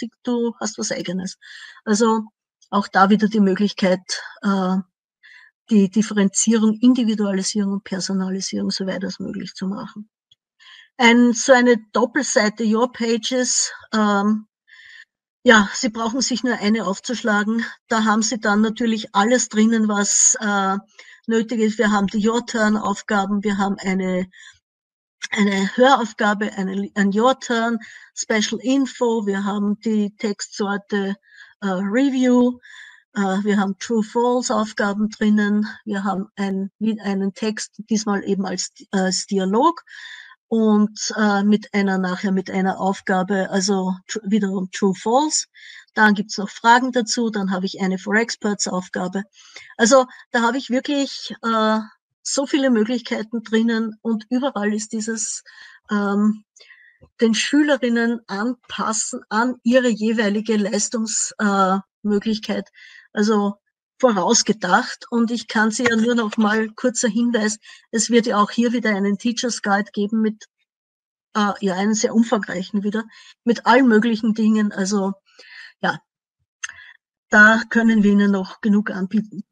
hast was Eigenes. Also auch da wieder die Möglichkeit, die Differenzierung, Individualisierung und Personalisierung, soweit das möglich zu machen. So eine Doppelseite Your Pages, ja, Sie brauchen sich nur eine aufzuschlagen. Da haben Sie dann natürlich alles drinnen, was nötig ist. Wir haben die Your Turn Aufgaben, wir haben eine Höraufgabe, ein Your Turn, Special Info, wir haben die Textsorte Review, wir haben True-False-Aufgaben drinnen. Wir haben einen Text, diesmal eben als Dialog. und mit einer Aufgabe, also wiederum True, False. Dann gibt's noch Fragen dazu, dann habe ich eine For Experts Aufgabe. Also da habe ich wirklich so viele Möglichkeiten drinnen und überall ist dieses den Schülerinnen anpassen an ihre jeweilige Leistungsmöglichkeit, also vorausgedacht. Und ich kann Sie ja nur noch mal kurzer Hinweis, es wird ja auch hier wieder einen Teachers Guide geben mit, ja, einen sehr umfangreichen wieder, mit allen möglichen Dingen. Also ja, da können wir Ihnen noch genug anbieten.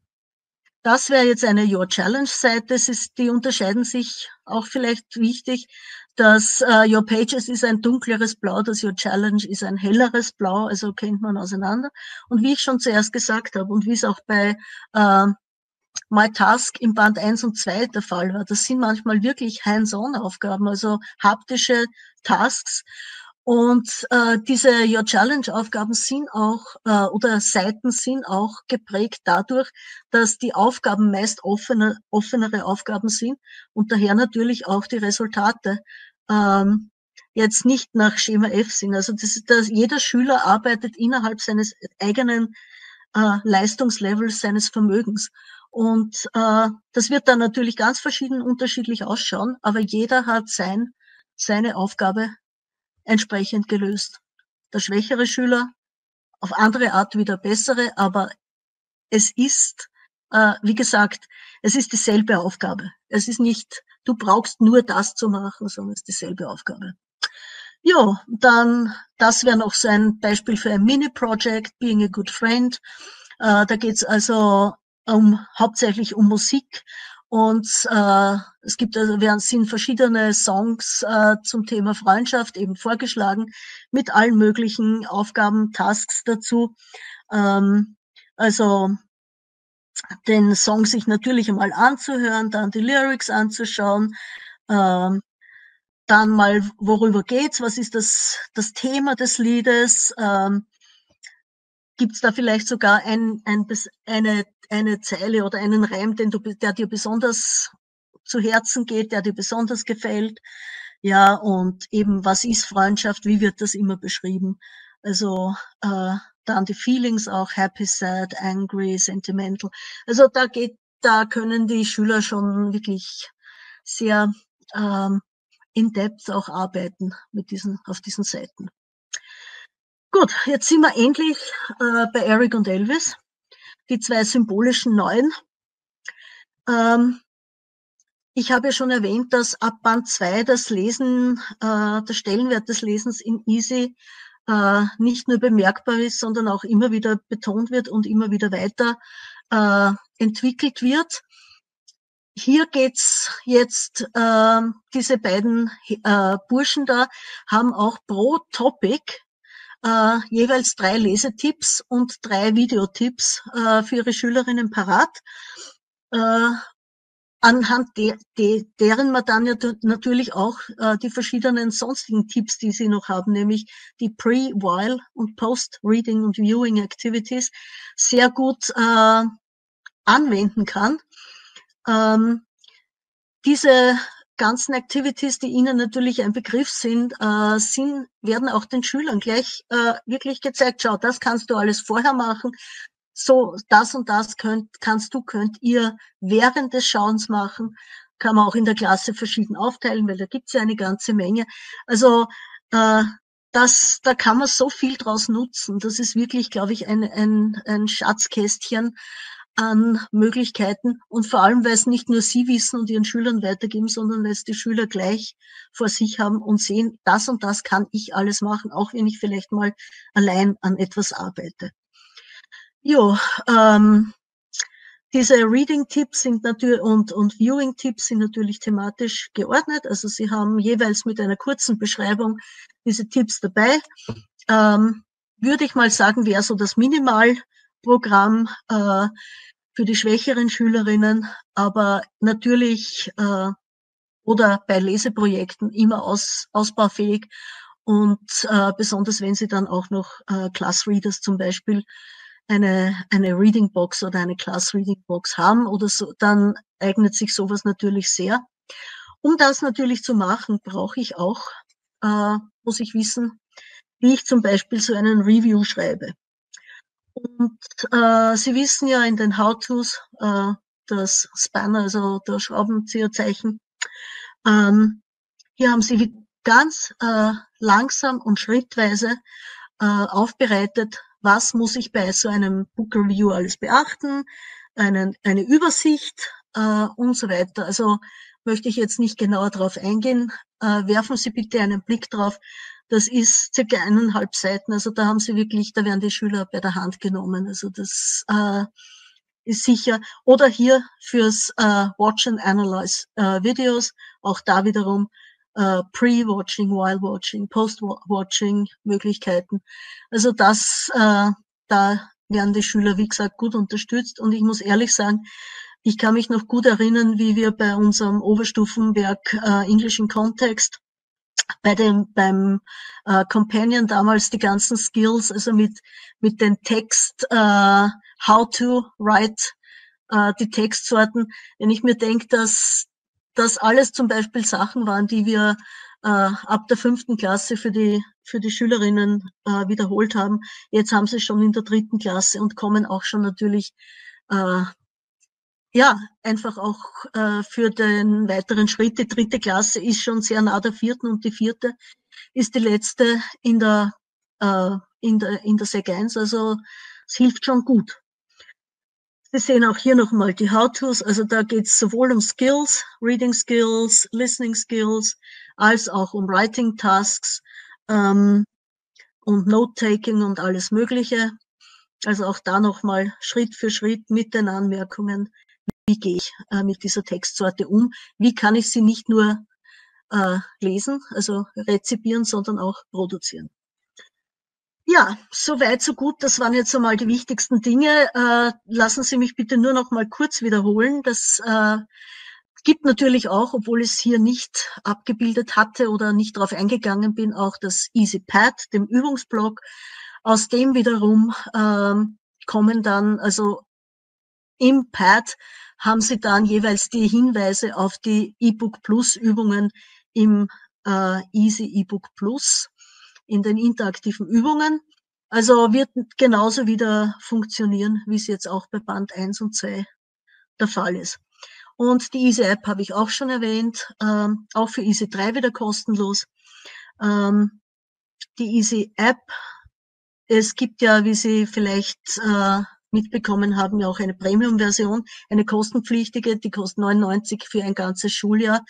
Das wäre jetzt eine Your Challenge Seite. Die unterscheiden sich auch vielleicht wichtig. Das Your Pages ist ein dunkleres Blau, das Your Challenge ist ein helleres Blau, also kennt man auseinander. Und wie ich schon zuerst gesagt habe und wie es auch bei My Task im Band 1 und 2 der Fall war, das sind manchmal wirklich Hands-on-Aufgaben, also haptische Tasks. Und diese Your Challenge-Aufgaben sind auch, oder Seiten sind auch geprägt dadurch, dass die Aufgaben meist offenere Aufgaben sind und daher natürlich auch die Resultate jetzt nicht nach Schema F sind. Also dass jeder Schüler arbeitet innerhalb seines eigenen Leistungslevels, seines Vermögens. Und das wird dann natürlich ganz unterschiedlich ausschauen, aber jeder hat seine Aufgabe entsprechend gelöst. Der schwächere Schüler auf andere Art wie der bessere, aber es ist, wie gesagt, es ist dieselbe Aufgabe. Es ist nicht, du brauchst nur das zu machen, sondern es ist dieselbe Aufgabe. Jo, dann, das wäre noch so ein Beispiel für ein Mini-Project, Being a Good Friend. Da geht's also hauptsächlich um Musik. Und es gibt also sind verschiedene Songs zum Thema Freundschaft eben vorgeschlagen mit allen möglichen Aufgaben, Tasks dazu. Also den Song sich natürlich einmal anzuhören, dann die Lyrics anzuschauen, dann mal worüber geht's, was ist das Thema des Liedes? Gibt's da vielleicht sogar eine Zeile oder einen Reim, der dir besonders zu Herzen geht, der dir besonders gefällt. Ja, und eben, was ist Freundschaft? Wie wird das immer beschrieben? Also dann die Feelings auch, happy, sad, angry, sentimental. Also da können die Schüler schon wirklich sehr in depth auch arbeiten auf diesen Seiten. Gut, jetzt sind wir endlich bei Eric und Elvis. Die zwei symbolischen Neuen. Ich habe ja schon erwähnt, dass ab Band 2 das Lesen, der Stellenwert des Lesens in Easy nicht nur bemerkbar ist, sondern auch immer wieder betont wird und immer wieder weiter entwickelt wird. Hier geht's jetzt, diese beiden Burschen da haben auch pro Topic jeweils 3 Lesetipps und 3 Videotipps für ihre Schülerinnen parat, anhand deren man dann natürlich auch die verschiedenen sonstigen Tipps, die sie noch haben, nämlich die Pre-, While- und Post-Reading- und Viewing-Activities, sehr gut anwenden kann. Diese ganzen Activities, die Ihnen natürlich ein Begriff sind, werden auch den Schülern gleich wirklich gezeigt. Schau, das kannst du alles vorher machen. So, das und das könnt ihr während des Schauens machen. Kann man auch in der Klasse verschieden aufteilen, weil da gibt's ja eine ganze Menge. Also da kann man so viel draus nutzen. Das ist wirklich, glaube ich, ein Schatzkästchen an Möglichkeiten und vor allem, weil es nicht nur Sie wissen und Ihren Schülern weitergeben, sondern weil es die Schüler gleich vor sich haben und sehen, das und das kann ich alles machen, auch wenn ich vielleicht mal allein an etwas arbeite. Jo, diese Reading-Tipps sind natürlich und Viewing-Tipps sind natürlich thematisch geordnet, also Sie haben jeweils mit einer kurzen Beschreibung diese Tipps dabei. Würde ich mal sagen, wäre so das Minimalprogramm für die schwächeren Schülerinnen, aber natürlich oder bei Leseprojekten immer ausbaufähig und besonders wenn sie dann auch noch Classreaders zum Beispiel eine Reading Box oder eine Class Reading Box haben oder so, dann eignet sich sowas natürlich sehr. Um das natürlich zu machen, brauche ich auch, muss ich wissen, wie ich zum Beispiel so einen Review schreibe. Und Sie wissen ja in den How-Tos, das Spanner, also das Schraubenzieherzeichen, hier haben Sie ganz langsam und schrittweise aufbereitet, was muss ich bei so einem Book Review alles beachten, eine Übersicht und so weiter. Also möchte ich jetzt nicht genauer darauf eingehen. Werfen Sie bitte einen Blick drauf. Das ist circa 1,5 Seiten. Also da haben Sie wirklich, da werden die Schüler bei der Hand genommen. Also das ist sicher. Oder hier fürs Watch and Analyze Videos. Auch da wiederum Pre-Watching, While-Watching, Post-Watching Möglichkeiten. Also das, da werden die Schüler, wie gesagt, gut unterstützt. Und ich muss ehrlich sagen, ich kann mich noch gut erinnern, wie wir bei unserem Oberstufenwerk English in Context beim Companion damals die ganzen Skills, also mit den Text, how to write, die Textsorten. Wenn ich mir denke, dass das alles zum Beispiel Sachen waren, die wir ab der 5. Klasse für die Schülerinnen wiederholt haben. Jetzt haben sie schon in der 3. Klasse und kommen auch schon natürlich ja, einfach auch für den weiteren Schritt. Die 3. Klasse ist schon sehr nah der 4. und die 4. ist die letzte in der Sek 1. Also es hilft schon gut. Sie sehen auch hier nochmal die How-Tos. Also da geht es sowohl um Skills, Reading Skills, Listening Skills, als auch um Writing Tasks und Note-Taking und alles Mögliche. Also auch da nochmal Schritt für Schritt mit den Anmerkungen. Wie gehe ich mit dieser Textsorte um? Wie kann ich sie nicht nur lesen, also rezipieren, sondern auch produzieren? Ja, so weit, so gut. Das waren jetzt einmal die wichtigsten Dinge. Lassen Sie mich bitte nur noch mal kurz wiederholen. Das gibt natürlich auch, obwohl ich es hier nicht abgebildet hatte oder nicht darauf eingegangen bin, auch das EasyPad, dem Übungsblock. Aus dem wiederum kommen dann, also im Pad haben Sie dann jeweils die Hinweise auf die E-Book Plus Übungen im Easy E-Book Plus, in den interaktiven Übungen. Also wird genauso wieder funktionieren, wie es jetzt auch bei Band 1 und 2 der Fall ist. Und die Easy-App habe ich auch schon erwähnt, auch für Easy 3 wieder kostenlos. Die Easy-App, es gibt ja, wie Sie vielleicht mitbekommen haben, ja auch eine Premium-Version, eine kostenpflichtige, die kostet 99 für ein ganzes Schuljahr.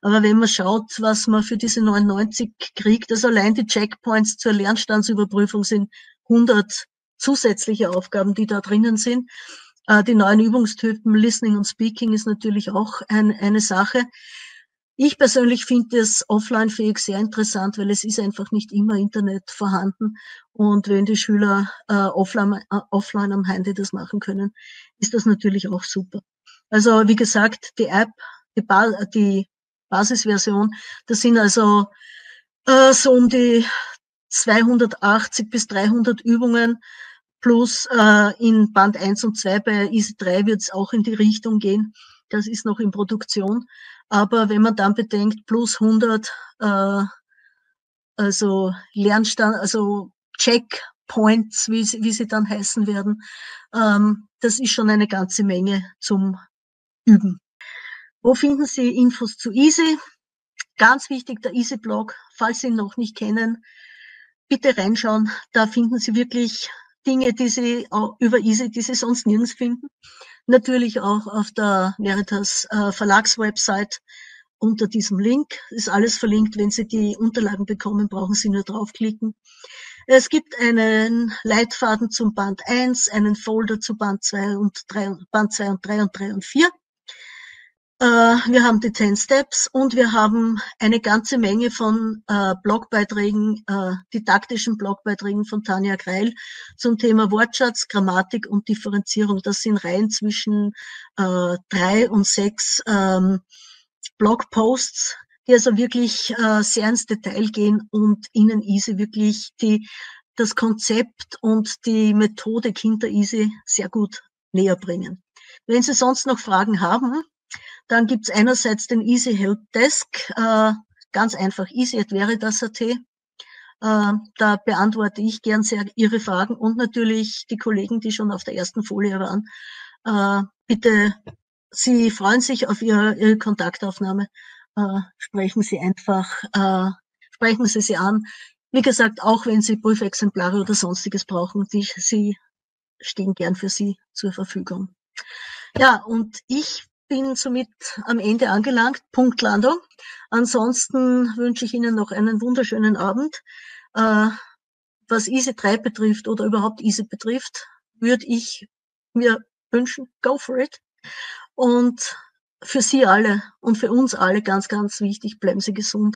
Aber wenn man schaut, was man für diese 99 kriegt, also allein die Checkpoints zur Lernstandsüberprüfung sind 100 zusätzliche Aufgaben, die da drinnen sind. Die neuen Übungstypen Listening und Speaking ist natürlich auch eine Sache. Ich persönlich finde es offline-fähig sehr interessant, weil es ist einfach nicht immer Internet vorhanden. Und wenn die Schüler offline am Handy das machen können, ist das natürlich auch super. Also wie gesagt, die App, die Basisversion, das sind also so um die 280 bis 300 Übungen plus in Band 1 und 2. Bei Easy 3 wird es auch in die Richtung gehen. Das ist noch in Produktion. Aber wenn man dann bedenkt, plus 100, also Lernstand, also Checkpoints, wie sie dann heißen werden, das ist schon eine ganze Menge zum Üben. Wo finden Sie Infos zu Easy? Ganz wichtig, der Easy-Blog, falls Sie ihn noch nicht kennen, bitte reinschauen. Da finden Sie wirklich Dinge, die Sie über Easy, die Sie sonst nirgends finden. Natürlich auch auf der Veritas Verlagswebsite unter diesem Link. Ist alles verlinkt. Wenn Sie die Unterlagen bekommen, brauchen Sie nur draufklicken. Es gibt einen Leitfaden zum Band 1, einen Folder zu Band 2 und 3 und 4. Wir haben die 10 Steps und wir haben eine ganze Menge von Blogbeiträgen, didaktischen Blogbeiträgen von Tanja Greil zum Thema Wortschatz, Grammatik und Differenzierung. Das sind rein zwischen 3 und 6 Blogposts, die also wirklich sehr ins Detail gehen und Ihnen Easy wirklich das Konzept und die Methodik hinter Easy sehr gut näher bringen. Wenn Sie sonst noch Fragen haben, Dann gibt es einerseits den Easy Help Desk, ganz einfach easy@veritas.at. Da beantworte ich gern sehr Ihre Fragen und natürlich die Kollegen, die schon auf der ersten Folie waren. Bitte, Sie freuen sich auf Ihre Kontaktaufnahme. Sprechen Sie sie an. Wie gesagt, auch wenn Sie Prüfexemplare oder Sonstiges brauchen, Sie stehen gern für Sie zur Verfügung. Ja, und ich bin somit am Ende angelangt. Punktlandung. Ansonsten wünsche ich Ihnen noch einen wunderschönen Abend. Was Easy 3 betrifft oder überhaupt Easy betrifft, würde ich mir wünschen, go for it. Und für Sie alle und für uns alle ganz, ganz wichtig, bleiben Sie gesund.